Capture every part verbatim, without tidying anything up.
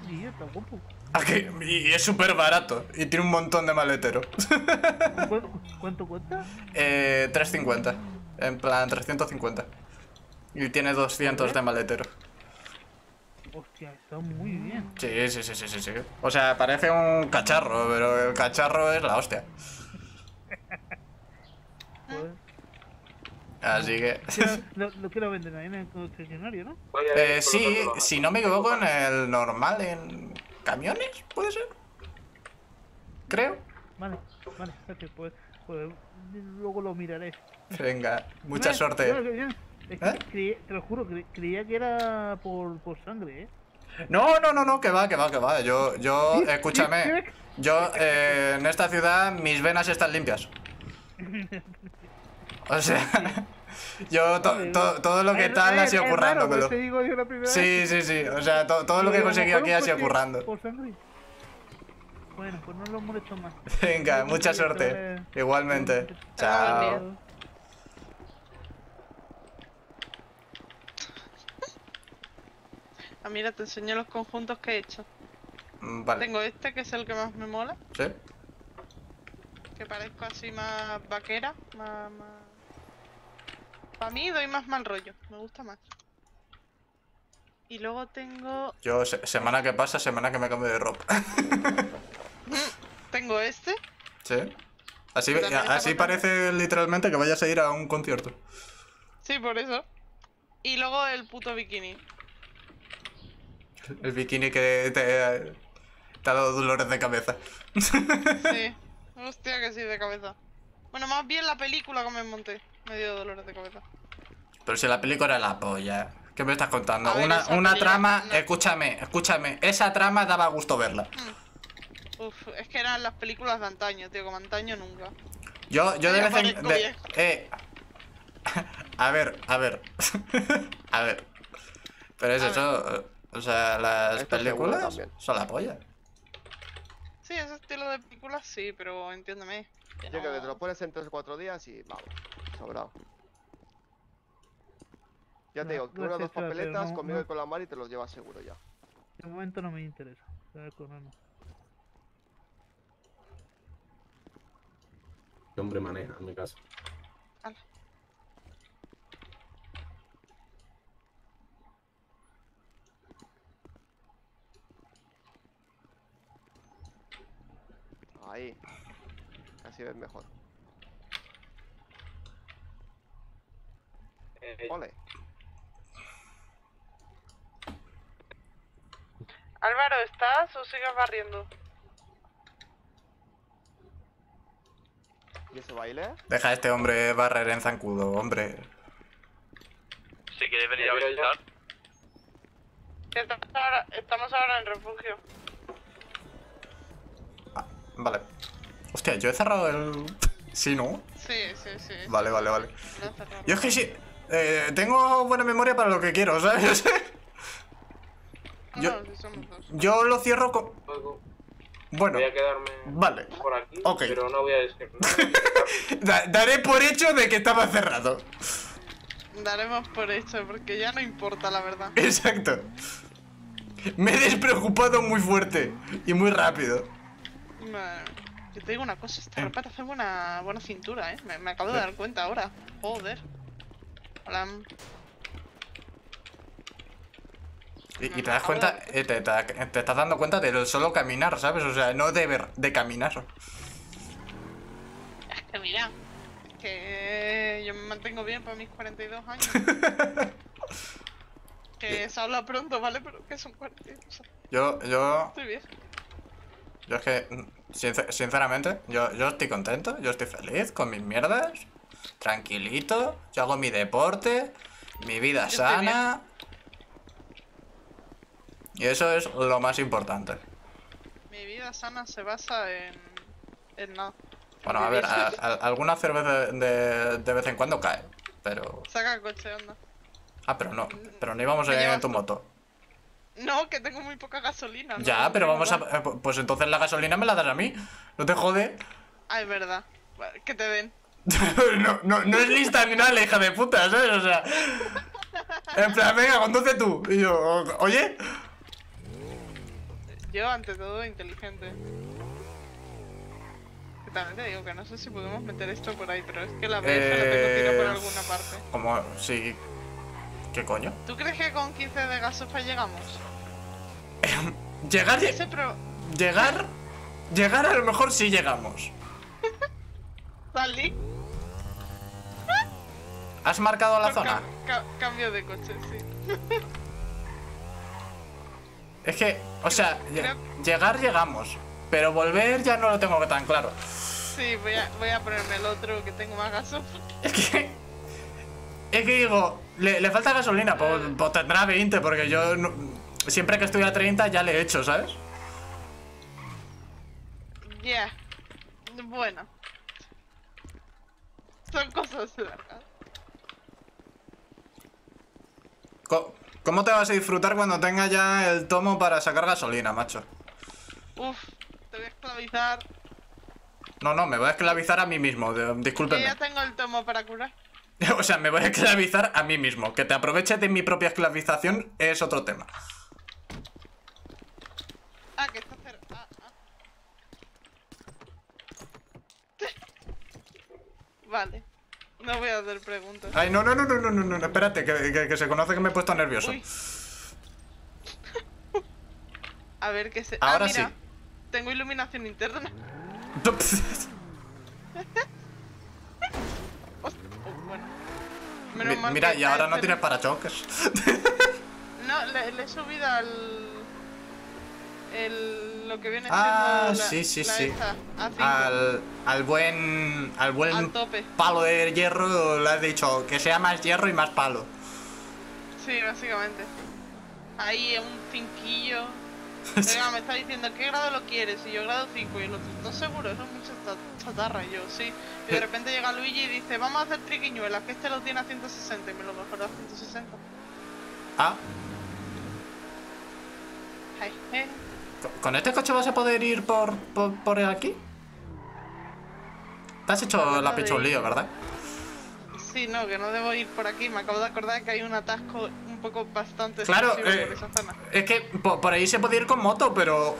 qué mierda, guapo. Aquí, y es súper barato. Y tiene un montón de maletero. ¿Cuánto cuesta? Eh, tres cincuenta. En plan, trescientos cincuenta. Y tiene doscientos de maletero. Hostia, está muy bien. Sí, sí, sí, sí, sí, sí. O sea, parece un cacharro, pero el cacharro es la hostia. Joder. Así que... lo, lo que lo venden ahí en el concesionario, ¿no? Eh, sí, si no me equivoco, en el normal, en camiones, ¿puede ser? Creo. Vale, vale, pues, pues luego lo miraré. Venga, mucha suerte. ¿Eh? Creía, te lo juro, cre creía que era por, por sangre, ¿eh? No, no, no, no, que va, que va, que va. Yo, yo, escúchame. Yo, eh, en esta ciudad, mis venas están limpias. O sea, yo to to todo lo que tal ha sido currándomelo. Sí, sí, sí. O sea, to todo lo que he conseguido aquí ha sido currando. Bueno, pues no lo molesto más. Venga, mucha suerte. Igualmente. Chao. Ah, mira, te enseño los conjuntos que he hecho. Vale. Tengo este, que es el que más me mola. Sí. Que parezco así más vaquera, más... más... Para mí doy más mal rollo, me gusta más. Y luego tengo... Yo, se semana que pasa, semana que me cambio de ropa. Tengo este. Sí. Así, así parece literalmente que vayas a ir a un concierto. Sí, por eso. Y luego el puto bikini. El bikini que te, te ha dado dolores de cabeza. Sí, hostia que sí, de cabeza. Bueno, más bien la película que me monté me dio dolores de cabeza. Pero si la película era la polla. ¿Qué me estás contando? Ver, una una trama, no. escúchame, escúchame. Esa trama daba gusto verla. Uf, es que eran las películas de antaño, tío, como antaño nunca. Yo, yo de vez en... De, eh, a ver, a ver. A ver. Pero es a eso... Ver. O sea, las películas son la polla. Sí, ese estilo de películas sí, pero entiéndeme. Yo no. Creo que te lo pones en tres o cuatro días y vamos, sobrado. Ya no, te digo, no, unas dos papeletas no, conmigo no. Y con la Mari te los llevas seguro ya. De momento no me interesa, saber correr no. ¿Qué hombre maneja en mi caso? Ala. Ahí, así ves mejor. Ole. Álvaro, ¿estás o sigues barriendo? ¿Y ese baile? Deja a este hombre barrer en zancudo, hombre. Si quieres venir a visitar. Estamos ahora, estamos ahora en refugio. Vale. Hostia, yo he cerrado el... ¿Sí, no? Sí, sí, sí. Vale, vale, vale. Yo es que sí... Eh, tengo buena memoria para lo que quiero, ¿sabes? yo, yo lo cierro con... Bueno. Voy a quedarme vale. Por aquí, okay. Pero no voy a decir... da daré por hecho de que estaba cerrado. Daremos por hecho, porque ya no importa, la verdad. Exacto. Me he despreocupado muy fuerte y muy rápido. Yo te digo una cosa, esta ropa te hace buena, buena cintura, eh. Me, me acabo de dar cuenta ahora. Joder. Hola. Y, y te das cuenta, eh, te, te, te estás dando cuenta de solo caminar, ¿sabes? O sea, no de ver, de caminar. Es que mira, es que yo me mantengo bien para mis cuarenta y dos años. Que se habla pronto, ¿vale? Pero que son cuarenta y dos años. Yo, yo... Estoy bien. Yo es que, sincer, sinceramente, yo, yo estoy contento, yo estoy feliz con mis mierdas, tranquilito, yo hago mi deporte, mi vida yo sana. Y eso es lo más importante. Mi vida sana se basa en... en nada. Bueno, a ver, a, a, alguna cerveza de, de vez en cuando cae, pero... Saca el coche, onda. Ah, pero no, pero no íbamos a ir en tu moto. No, que tengo muy poca gasolina. ¿No? Ya, pero vamos a... Eh, pues entonces la gasolina me la das a mí. No te jode. Ah, es verdad. Que te den. no, no, no es lista ni nada, hija de puta, ¿sabes? O sea... En plan, venga, conduce tú. Y yo, oye... yo ante todo inteligente. Que también te digo que no sé si podemos meter esto por ahí, pero es que la brecha eh... la tengo tirada por alguna parte. ¿Cómo? Sí. ¿Qué coño? ¿Tú crees que con quince de gasofa llegamos? Llegar... Pro... Llegar... Llegar a lo mejor sí llegamos. ¿Salí? ¿Has marcado la zona? Ca ca cambio de coche, sí. Es que, o sea, creo... llegar llegamos, pero volver ya no lo tengo tan claro. Sí, voy a, voy a ponerme el otro que tengo más gaso. Es que, es que digo, le, le falta gasolina, pues, pues tendrá veinte, porque yo no, siempre que estoy a treinta ya le he hecho, ¿sabes? Ya, yeah. Bueno. Son cosas largas. ¿Cómo te vas a disfrutar cuando tenga ya el tomo para sacar gasolina, macho? Uf, te voy a esclavizar. No, no, me voy a esclavizar a mí mismo, discúlpeme. Yo ya tengo el tomo para curar. O sea, me voy a esclavizar a mí mismo. Que te aproveches de mi propia esclavización es otro tema. Ah, que está cerrado. Ah, ah. Vale. No voy a hacer preguntas. Ay, no, no, no, no, no, no, no. Espérate, que, que, que se conoce que me he puesto nervioso. Uy. A ver qué se... Ahora ah, mira, sí. Tengo iluminación interna. Bueno. Menos Mi, mal mira, y ahora no tienes parachoques. No, le, le he subido al... El... Lo que viene ah, la, sí, sí, la sí. Esa, al, al buen, al buen al tope. Palo de hierro, le has dicho, que sea más hierro y más palo. Sí, básicamente. Ahí un cinquillo. Venga, me está diciendo, ¿qué grado lo quieres? Y yo grado cinco y el otro, no seguro, eso es mucha chatarra. Y yo, sí. Y de repente llega Luigi y dice, vamos a hacer triquiñuelas, que este lo tiene a ciento sesenta y me lo mejoró a ciento sesenta. Ah. Ay, eh. ¿Con este coche vas a poder ir por, por, por aquí? Te has hecho la pecho un lío, ¿verdad? Sí, no, que no debo ir por aquí. Me acabo de acordar que hay un atasco un poco bastante... Claro, eh, por esa zona. Es que por, por ahí se puede ir con moto, pero...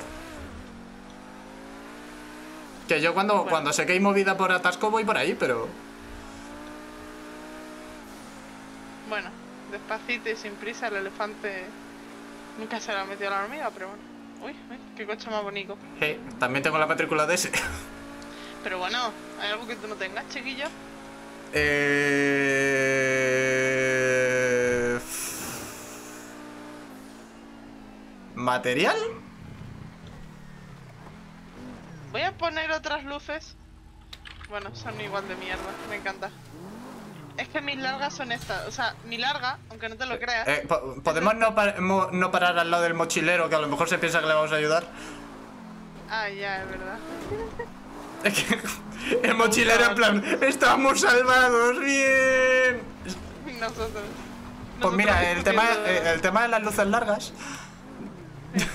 Que yo cuando, bueno. cuando sé que hay movida por atasco voy por ahí, pero... Bueno, despacito y sin prisa, el elefante... Nunca se le ha metido la hormiga, pero bueno. Uy, uy, qué coche más bonito. Hey, también tengo la matrícula de ese. Pero bueno, ¿hay algo que tú no tengas, chiquillo? Eh... ¿Material? Voy a poner otras luces. Bueno, son igual de mierda, me encanta. Es que mis largas son estas, o sea, mi larga, aunque no te lo creas... Eh, po ¿Podemos no, par mo no parar al lado del mochilero, que a lo mejor se piensa que le vamos a ayudar? Ah, ya, es verdad. Es que el mochilero en plan, ¡estamos salvados! ¡Bien! Nosotros... Nosotros pues mira, el tema, el, el tema de las luces largas... Sí.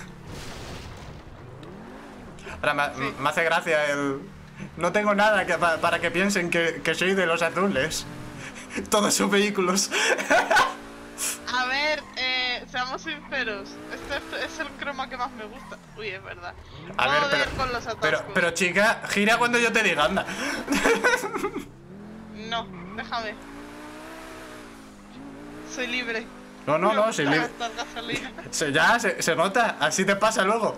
Ahora, me, sí. me hace gracia el... No tengo nada que, para, para que piensen que, que soy de los azules. Todos sus vehículos. A ver, eh, seamos sinceros. Este es el croma que más me gusta. Uy, es verdad. A ver, pero, con los atascos. Pero, pero chica, gira cuando yo te diga, anda. No, déjame. Soy libre. No, no, no, soy libre. Se, ya, se, se nota. Así te pasa luego.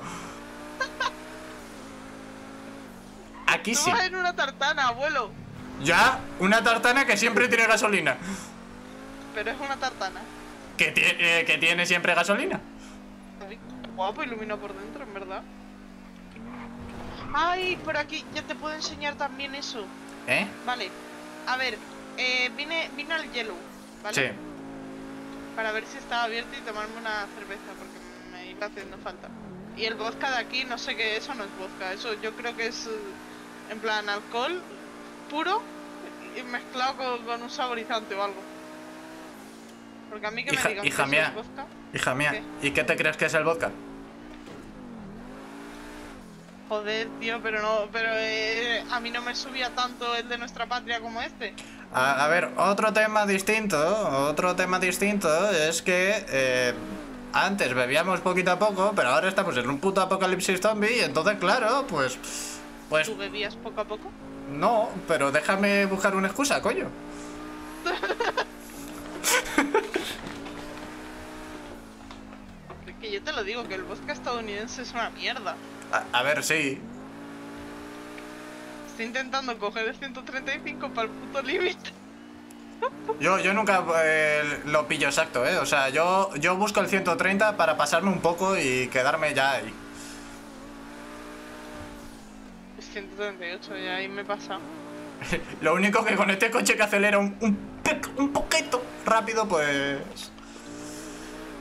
Aquí sí. Tú vas en una tartana, abuelo. Ya, una tartana que siempre tiene gasolina. Pero es una tartana. Que tiene, eh, que tiene siempre gasolina. Ay, guapo, ilumina por dentro, en verdad. Ay, por aquí ya te puedo enseñar también eso. ¿Eh? Vale, a ver, eh, vine, vine al Yellow, ¿vale? Sí. Para ver si estaba abierto y tomarme una cerveza, porque me iba haciendo falta. Y el vodka de aquí, no sé qué, eso no es vodka. Eso yo creo que es, en plan, alcohol puro y mezclado con, con un saborizante o algo. Porque a mí que hija, me digan hija que mía, es vodka. Hija mía, ¿qué? ¿Y qué te crees que es el vodka? Joder, tío, pero no, pero eh, a mí no me subía tanto el de nuestra patria como este. A, a ver, otro tema distinto, otro tema distinto es que eh, Antes bebíamos poquito a poco, pero ahora estamos en un puto apocalipsis zombie. Y entonces, claro, pues... pues... ¿Tú bebías poco a poco? No, pero déjame buscar una excusa, coño. Que yo te lo digo, que el vodka estadounidense es una mierda. A, a ver, sí. Estoy intentando coger el ciento treinta y cinco para el puto límite. Yo, yo nunca eh, lo pillo exacto, ¿eh? O sea, yo, yo busco el ciento treinta para pasarme un poco y quedarme ya ahí. Es ciento treinta y ocho, ya ahí me pasa. Lo único que con este coche que acelera un, un, un poquito rápido, pues...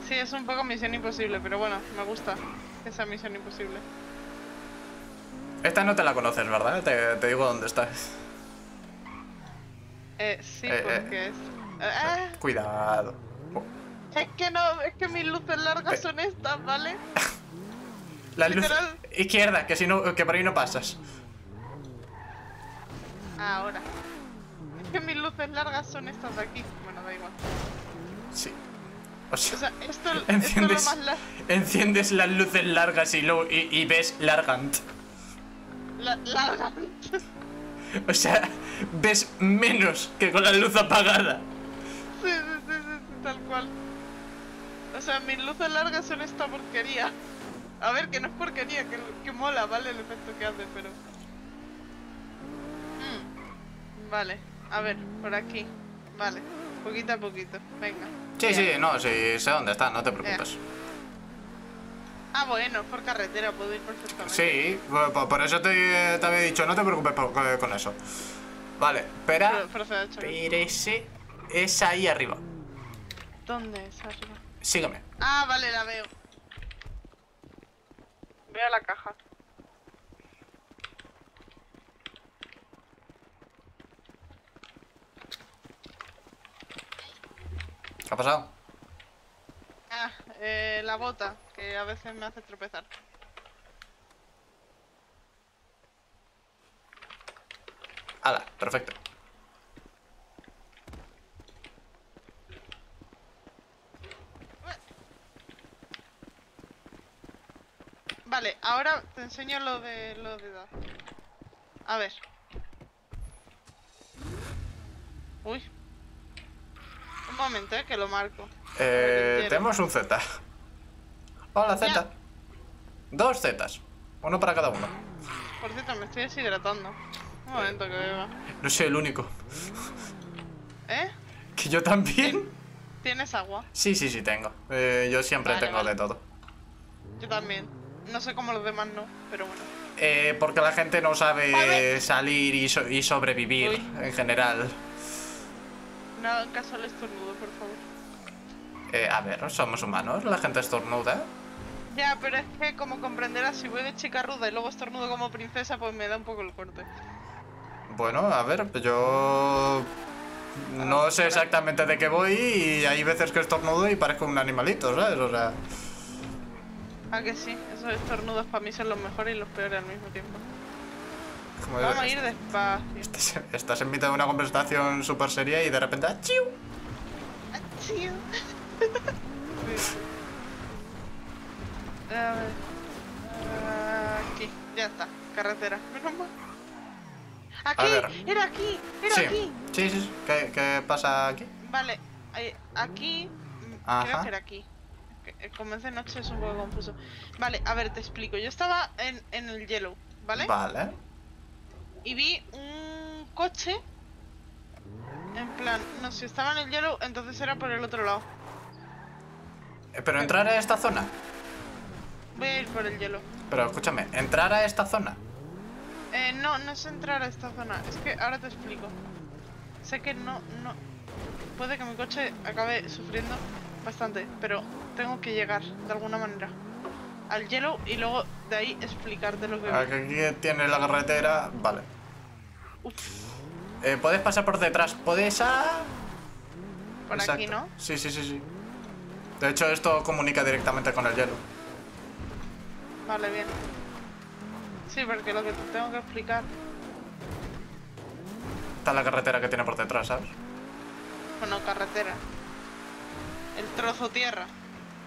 Sí, es un poco misión imposible, pero bueno, me gusta esa misión imposible. Esta no te la conoces, ¿verdad? Te, te digo dónde está. Eh, sí, eh, porque eh. es... Eh, Cuidado. Es que no, es que mis luces largas eh. son estas, ¿vale? Las luces... Izquierda, que, si no, que por ahí no pasas. Ahora. Es que mis luces largas son estas de aquí. Bueno, da igual. Sí. O sea, o sea esto, enciendes, esto lo más la... enciendes las luces largas y, lo, y, y ves Largant. La, Largant. O sea, ves menos que con la luz apagada. Sí, sí, sí, sí, tal cual. O sea, mis luces largas son esta porquería. A ver, que no es porquería, que, que mola, ¿vale? El efecto que hace, pero... Mm, vale, a ver, por aquí. Vale, poquito a poquito, venga. Sí, sí, no, sí, sé dónde está, no te preocupes. Eh. Ah, bueno, por carretera puedo ir perfectamente. Sí, por, por eso te, te había dicho, no te preocupes por, con eso. Vale, espera. Espérese, es ahí arriba. ¿Dónde es arriba? Sígame. Ah, vale, la veo. Veo la caja. ¿Qué ha pasado? Ah, eh, la bota, que a veces me hace tropezar. Ala, perfecto. Vale, ahora te enseño lo de... lo de... edad. A ver. Uy. Un momento, eh, que lo marco. Eh, tenemos un Z. Hola, Z. Dos Zetas. Uno para cada uno. Por cierto, me estoy deshidratando. Un momento que beba. No soy el único. ¿Eh? ¿Que yo también? ¿Tienes agua? Sí, sí, sí, tengo. Eh, yo siempre vale, tengo vale. de todo. Yo también. No sé cómo los demás no, pero bueno. Eh, porque la gente no sabe vale. salir y, so y sobrevivir Uy. en general. No hagan caso al estornudo, por favor. Eh, a ver, somos humanos, la gente estornuda. Ya, pero es que, como comprenderás, si voy de chica ruda y luego estornudo como princesa, pues me da un poco el corte. Bueno, a ver, yo... no sé exactamente de qué voy y hay veces que estornudo y parezco un animalito, ¿sabes? O sea... Ah, que sí, esos estornudos para mí son los mejores y los peores al mismo tiempo. Vamos a ir despacio. Estás, estás en mitad de una conversación súper seria y de repente... ¡Achiu! ¡Achiu! A ver... Aquí, ya está. Carretera. Menos mal. ¡Aquí! ¡Era aquí! ¡Era sí. aquí! Sí, sí, sí. ¿Qué, qué pasa aquí? Vale, aquí... Ajá. Creo que era aquí. Comencé noche, es un poco confuso. Vale, a ver, te explico. Yo estaba en, en el yellow, ¿vale? Vale. Y vi un coche, en plan, no, si estaba en el yellow, entonces era por el otro lado. ¿Pero entrar a esta zona? Voy a ir por el yellow. Pero escúchame, ¿entrar a esta zona? Eh, no, no es entrar a esta zona, es que ahora te explico. Sé que no, no, puede que mi coche acabe sufriendo bastante, pero tengo que llegar de alguna manera al yellow y luego de ahí explicarte lo que... Aquí tiene la carretera, vale. Eh, puedes pasar por detrás, puedes a... Por Exacto. aquí, ¿no? Sí, sí, sí, sí. De hecho, esto comunica directamente con el yellow. Vale, bien. Sí, porque lo que te tengo que explicar... Está la carretera que tiene por detrás, ¿sabes? Bueno, carretera. El trozo tierra.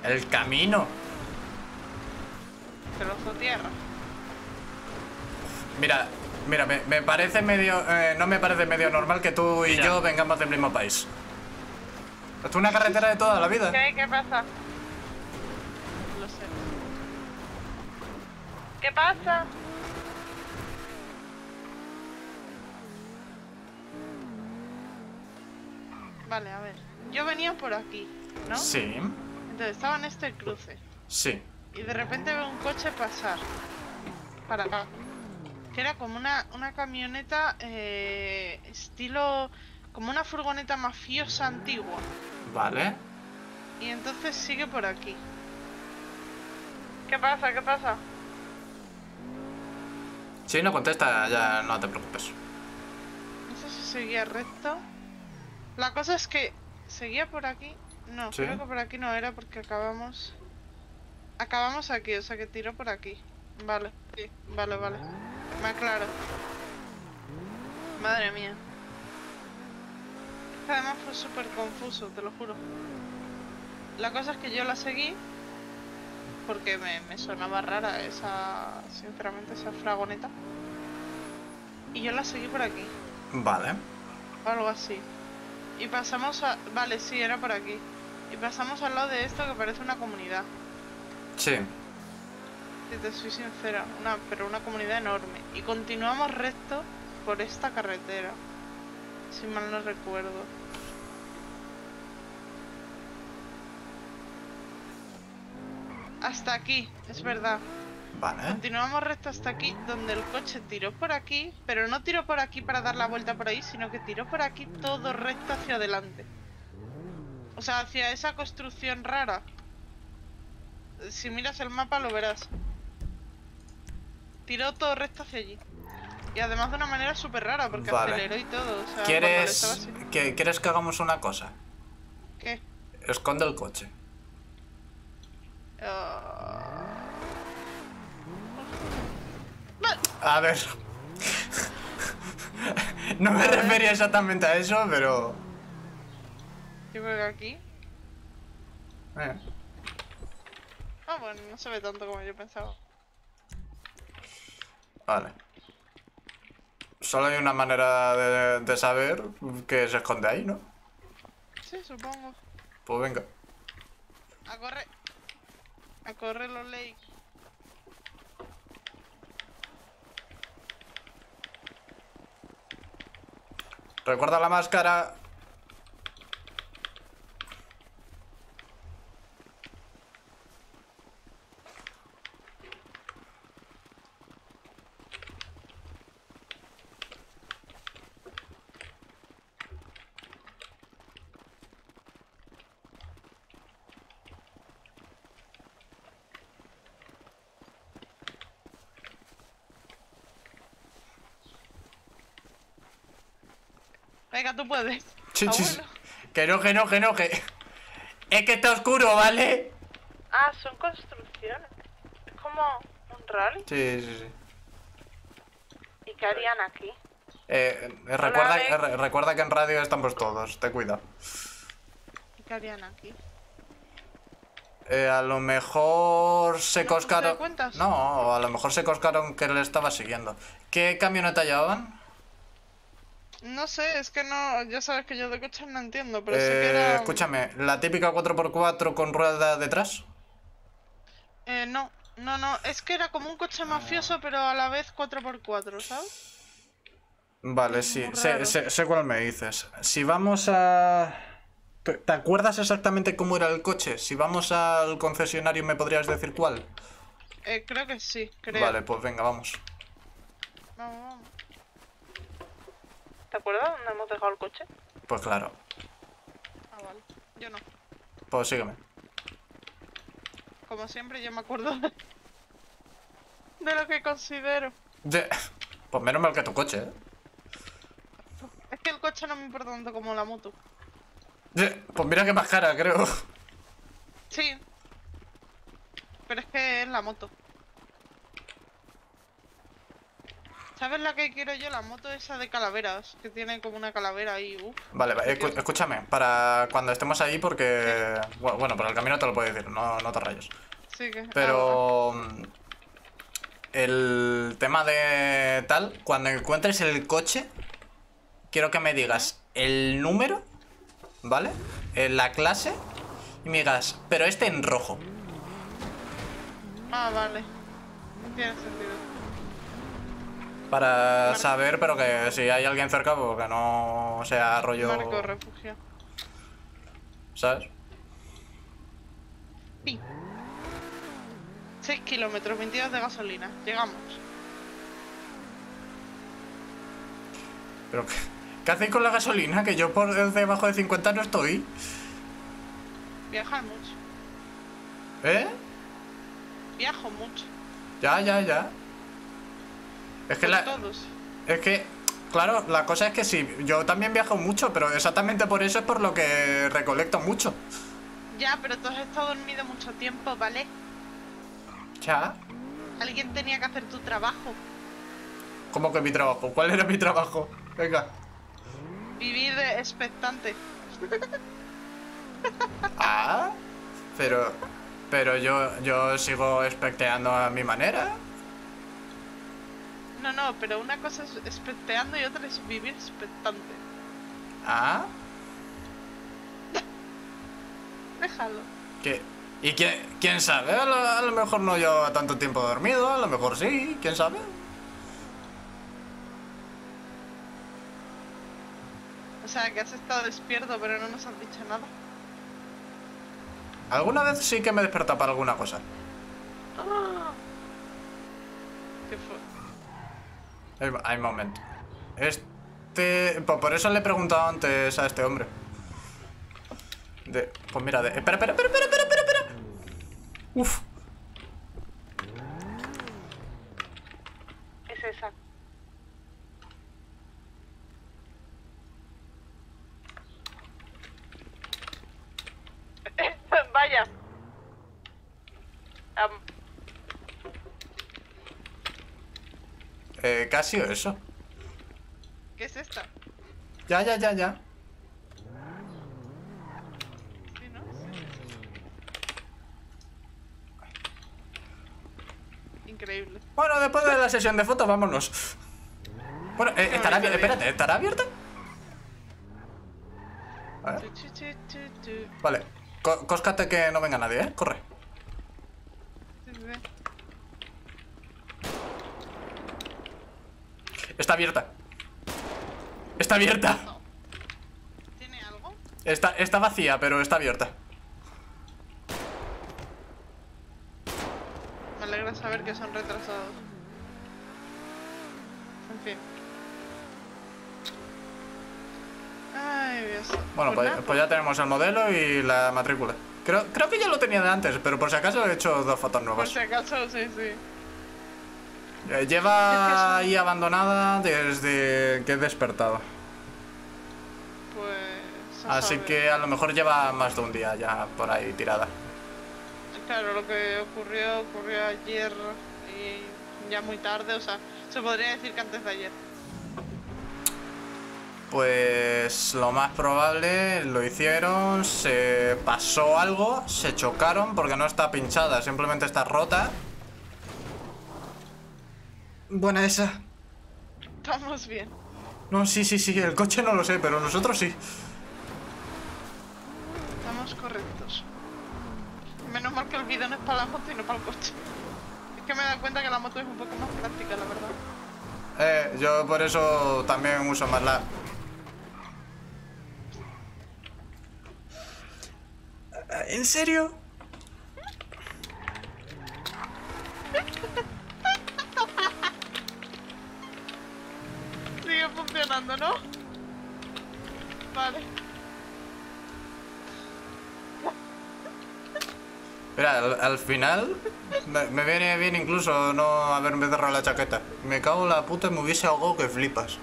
El camino. Trozo tierra. Mira, mira, me, me parece medio... Eh, no me parece medio normal que tú y mira. yo vengamos del mismo país. Esto es una carretera de toda la vida. ¿Qué, qué pasa? Lo sé. ¿Qué pasa? Vale, a ver. Yo venía por aquí, ¿no? Sí. Entonces estaba en este cruce. Sí. Y de repente veo un coche pasar. Para acá. Que era como una, una camioneta eh, estilo... Como una furgoneta mafiosa antigua. Vale. Y entonces sigue por aquí. ¿Qué pasa? ¿Qué pasa? Si no contesta, ya no te preocupes. No sé si seguía recto. La cosa es que... ¿Seguía por aquí? No, sí. Creo que por aquí no era porque acabamos... Acabamos aquí, o sea que tiró por aquí. Vale, sí, vale, vale. Me aclaro. Madre mía. Este además fue súper confuso, te lo juro. La cosa es que yo la seguí... Porque me, me sonaba rara esa... Sinceramente, esa fragoneta. Y yo la seguí por aquí. Vale. O algo así. Y pasamos a... Vale, sí, era por aquí. Y pasamos al lado de esto que parece una comunidad. Sí. Si te soy sincera, una, pero una comunidad enorme. Y continuamos recto por esta carretera. Si mal no recuerdo. Hasta aquí, es verdad. Vale. Continuamos recto hasta aquí, donde el coche tiró por aquí, pero no tiró por aquí para dar la vuelta por ahí, sino que tiró por aquí todo recto hacia adelante. O sea, hacia esa construcción rara. Si miras el mapa lo verás. Tiró todo recto hacia allí. Y además de una manera súper rara, porque vale. aceleró y todo. O sea, ¿Quieres... Así... ¿Qué, ¿Quieres que hagamos una cosa? ¿Qué? Esconde el coche. Uh... A ver. No me a refería ver. exactamente a eso, pero... Yo creo que aquí. Ah, eh. oh, bueno, no se ve tanto como yo pensaba. Vale. Solo hay una manera de, de saber que se esconde ahí, ¿no? Sí, supongo. Pues venga. A correr. A correr los leyes. Recuerda la máscara. Venga, tú puedes. Chichis. Que no, que no, que no, que... Es que está oscuro, ¿vale? Ah, son construcciones. Es como un rally. Sí, sí, sí. ¿Y qué harían aquí? Eh, eh, recuerda, Hola, eh, recuerda que en radio estamos todos, te cuida. ¿Y qué harían aquí? Eh, a lo mejor se ¿No coscaron... ¿Te no, a lo mejor se coscaron que le estaba siguiendo. ¿Qué camioneta llevaban? No sé, es que no... Ya sabes que yo de coches no entiendo, pero eh, sé que era... Escúchame, ¿la típica cuatro por cuatro con rueda detrás? Eh, no, no, no, es que era como un coche mafioso, pero a la vez cuatro por cuatro, ¿sabes? Vale, sí, sé, sé, sé cuál me dices. Si vamos a... ¿Te acuerdas exactamente cómo era el coche? Si vamos al concesionario, ¿me podrías decir cuál? Eh, creo que sí, creo. Vale, pues venga, vamos. Vamos, vamos. ¿Te acuerdas dónde hemos dejado el coche? Pues claro. Ah, vale. Yo no. Pues sígueme. Como siempre, yo me acuerdo de, de lo que considero. De... Pues menos mal que tu coche, ¿eh? Es que el coche no me importa tanto como la moto. De... Pues mira que más cara, creo. Sí. Pero es que es la moto. ¿Sabes la que quiero yo? La moto esa de calaveras, que tiene como una calavera ahí. Uf. Vale, esc escúchame, para cuando estemos ahí, porque... ¿Qué? Bueno, por el camino te lo puedo decir, no, no te rayes. Sí que... Pero... Ah, bueno. El tema de tal, cuando encuentres el coche, quiero que me digas ¿Eh? el número, ¿vale? La clase, y me digas, pero este en rojo. Ah, vale. No tiene sentido. Para Marco. Saber, pero que si hay alguien cerca, porque no sea rollo... Marco, refugio. ¿Sabes? Pi. seis kilómetros, veintidós de gasolina. Llegamos. ¿Pero qué, qué hacéis con la gasolina? Que yo por debajo de cincuenta no estoy. Viajar mucho. ¿Eh? Viajo mucho. Ya, ya, ya. Es que, la, es que, claro, la cosa es que sí, yo también viajo mucho, pero exactamente por eso es por lo que recolecto mucho. Ya, pero tú has estado dormido mucho tiempo, ¿vale? Ya. Alguien tenía que hacer tu trabajo. ¿Cómo que mi trabajo? ¿Cuál era mi trabajo? Venga. Vivir expectante. Ah, pero, pero yo, yo sigo expecteando a mi manera. No, no, pero una cosa es expecteando y otra es vivir expectante. ¿Ah? Déjalo. ¿Qué? ¿Y quién, quién sabe? A lo, a lo mejor no llevo tanto tiempo dormido, a lo mejor sí, ¿quién sabe? O sea, que has estado despierto, pero no nos has dicho nada. Alguna vez sí que me desperta para alguna cosa. Ah. ¿Qué fue? Hay momento. Este... Por eso le he preguntado antes a este hombre. De... Pues mira, de... Espera, espera, espera, espera, espera, espera. Uf. Es esa. Vaya. Um. Eh, ¿qué ha sido eso? ¿Qué es esta? Ya, ya, ya, ya. Sí, ¿no? Sí, sí. Increíble. Bueno, después de la sesión de fotos, vámonos. Bueno, eh, estará abierta. Espérate, ¿estará abierta? A ver. Vale, Co cóscate que no venga nadie, ¿eh? Corre. Está abierta. Está abierta. ¿Tiene algo? Está, está vacía, pero está abierta. Me alegra saber que son retrasados. En fin. Ay, Dios. Bueno, pues, pues ya tenemos el modelo y la matrícula. Creo, creo que ya lo tenía de antes, pero por si acaso he hecho dos fotos nuevas. Por si acaso, sí, sí. Lleva ahí abandonada desde que he despertado. Pues... Así que a lo mejor lleva más de un día ya por ahí tirada. Claro, lo que ocurrió, ocurrió ayer y ya muy tarde, o sea, se podría decir que antes de ayer. Pues lo más probable, lo hicieron, se pasó algo, se chocaron porque no está pinchada, simplemente está rota. Buena esa. Estamos bien. No, sí, sí, sí, el coche no lo sé, pero nosotros sí. Estamos correctos. Menos mal que el video no es para la moto y no para el coche. Es que me he dado cuenta que la moto es un poco más práctica, la verdad. Eh, yo por eso también uso más la... ¿En serio? Sigue funcionando, ¿no? Vale. Mira, al, al final me, me viene bien incluso no haberme cerrado la chaqueta. Me cago en la puta y me hubiese ahogado que flipas.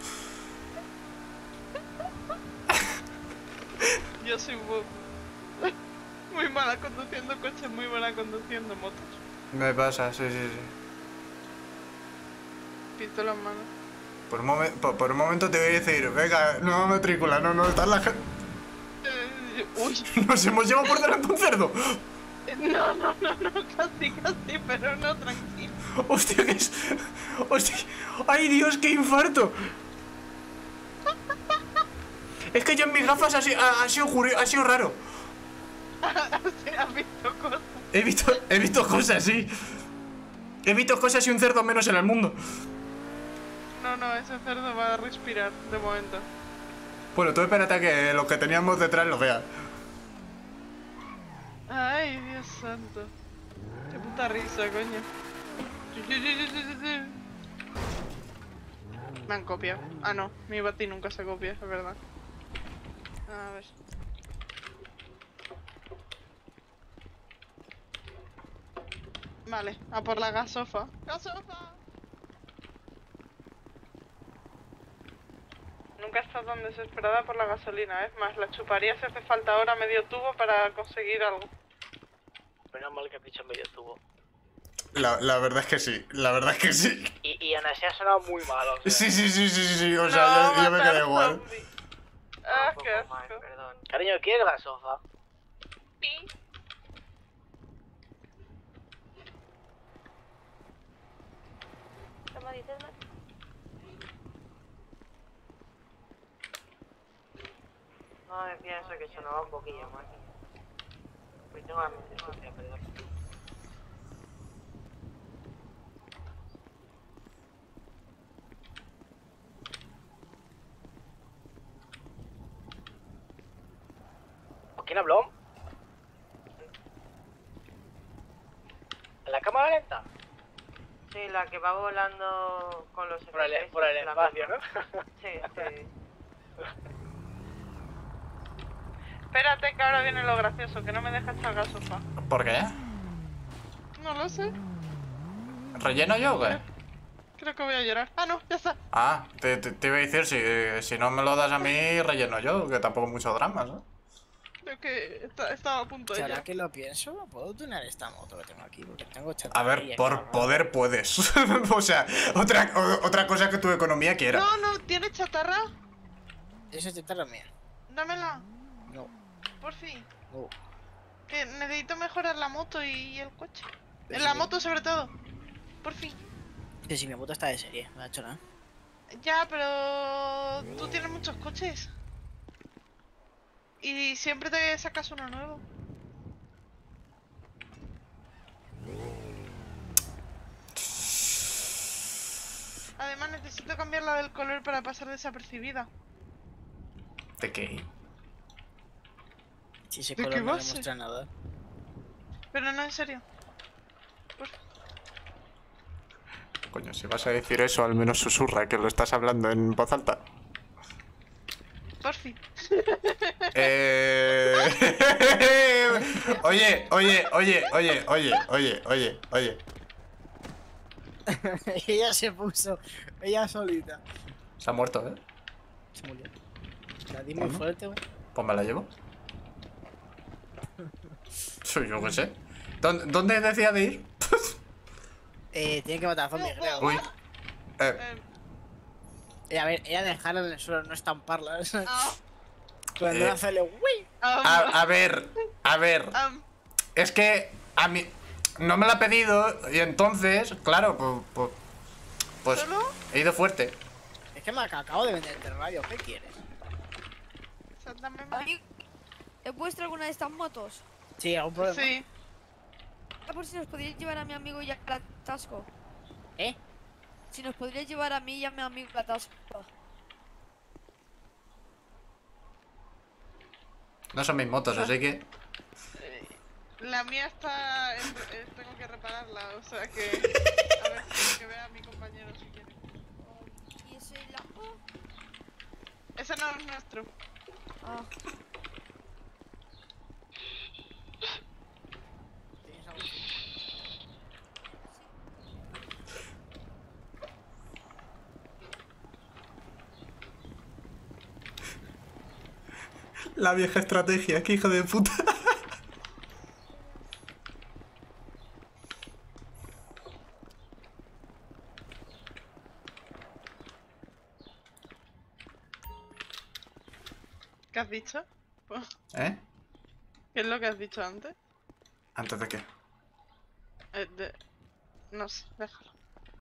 Yo soy muy, muy mala conduciendo coches, muy mala conduciendo motos. Me pasa, sí, sí, sí. Pistola en mano. Por un, momen, por, por un momento te voy a decir, venga, nueva matrícula, no, no, está la gente. Uy. Nos hemos llevado por delante un cerdo. No, no, no, no, casi, casi, pero no, tranquilo. Hostia, que es. Hostia. Ay, Dios, qué infarto. Es que yo en mis gafas ha sido, ha sido, ha sido raro. ¿Has visto cosas? He visto, he visto cosas, sí. He visto cosas y un cerdo menos en el mundo. No, no, ese cerdo va a respirar de momento. Bueno, tú espérate a que los que teníamos detrás los vean. Ay, Dios santo. Qué puta risa, coño. Me han copiado. Ah, no, mi bati nunca se copia, es verdad. A ver. Vale, a por la gasofa. ¡Gasofa! Nunca estás tan desesperada por la gasolina, es más, la chuparía si hace falta ahora medio tubo para conseguir algo. Menos mal que has dicho medio tubo. La, la verdad es que sí, la verdad es que sí. Y, y Ana se ha sonado muy mal, o sea. Sí, sí, sí, sí, sí, o sea, no, yo, yo me quedé igual. Ah, qué asco. Perdón. Cariño, ¿quieres gasofa? Sí. ¿Cómo dices, Max? No, me pienso que sonaba un poquillo más. Pues no, a mí no me voy a perder. ¿Con quién habló? ¿En la cámara lenta? Sí, la que va volando con los... Por el, por el espacio, ¿no? Sí, sí. Espérate que ahora viene lo gracioso, que no me deja echar gasofa. ¿Por qué? No lo sé. ¿Relleno yo o qué? Creo que voy a llorar. Ah, no, ya está. Ah, te, te, te iba a decir, si, si no me lo das a mí, relleno yo, que tampoco mucho drama, ¿no? Creo que está, estaba a punto de... Ahora que lo pienso, ¿puedo tunear esta moto que tengo aquí? Porque tengo chatarra. A ver, por claro, poder puedes. O sea, otra, o, otra cosa que tu economía quiera. No, no, ¿tienes chatarra? Esa chatarra mía. Dámela. No. Por fin. Oh. Que necesito mejorar la moto y el coche. En la moto sobre todo. Por fin. Que si mi moto está de serie, me ha hecho nada. Ya, pero tú tienes muchos coches. Y siempre te sacas uno nuevo. Además necesito cambiarla del color para pasar desapercibida. ¿De qué? Si se color no demuestra nada. Pero no, en serio. Por... Coño, si vas a decir eso, al menos susurra que lo estás hablando en voz alta. Por fin. Eh... oye, oye, oye, oye, oye, oye, oye, oye. Ella se puso, ella solita. Se ha muerto, ¿eh? Se murió. La di muy fuerte, güey. Pues me la llevo. Soy yo que sé. ¿Dónde, dónde decía de ir? eh, tiene que matar a zombies, creo. Uy. Eh. Eh, a ver, era dejarla en el suelo, no estamparla. Cuando eh. hacerle uy. A, a ver, a ver. Um. Es que a mí no me la ha pedido y entonces, claro, pues, pues, pues ¿Solo? he ido fuerte. Es que me acabo de vender el radio, ¿qué quieres? ¿He puesto alguna de estas motos? Sí, algún problema. Sí. Por si nos podríais llevar a mi amigo y a Tasco. ¿Eh? Si nos podríais llevar a mí y a mi amigo a Tasco. No son mis motos, así que... La mía está... Tengo que repararla, o sea que... A ver, que vea a mi compañero si quiere. ¿Y ese es la...? Ese no es nuestro. Ah. La vieja estrategia, que hijo de puta. ¿Qué has dicho? ¿Eh? ¿Qué es lo que has dicho antes? ¿Antes de qué? Eh, de... No sé, déjalo.